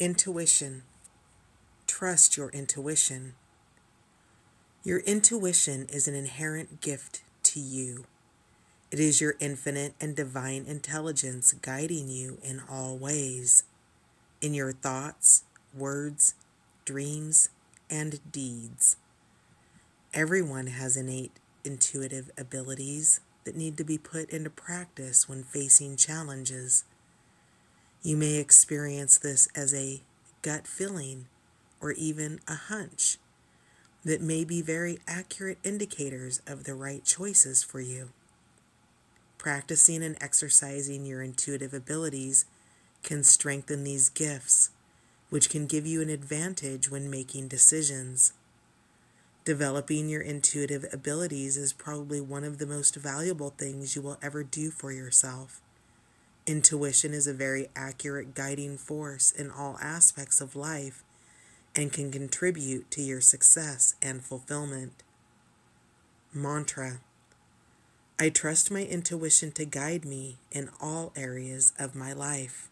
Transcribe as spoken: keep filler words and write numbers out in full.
Intuition. Trust your intuition. Your intuition is an inherent gift to you. It is your infinite and divine intelligence guiding you in all ways, in your thoughts, words, dreams, and deeds. Everyone has innate intuitive abilities that need to be put into practice when facing challenges. You may experience this as a gut feeling or even a hunch that may be very accurate indicators of the right choices for you. Practicing and exercising your intuitive abilities can strengthen these gifts, which can give you an advantage when making decisions. Developing your intuitive abilities is probably one of the most valuable things you will ever do for yourself. Intuition is a very accurate guiding force in all aspects of life and can contribute to your success and fulfillment. Mantra. I trust my intuition to guide me in all areas of my life.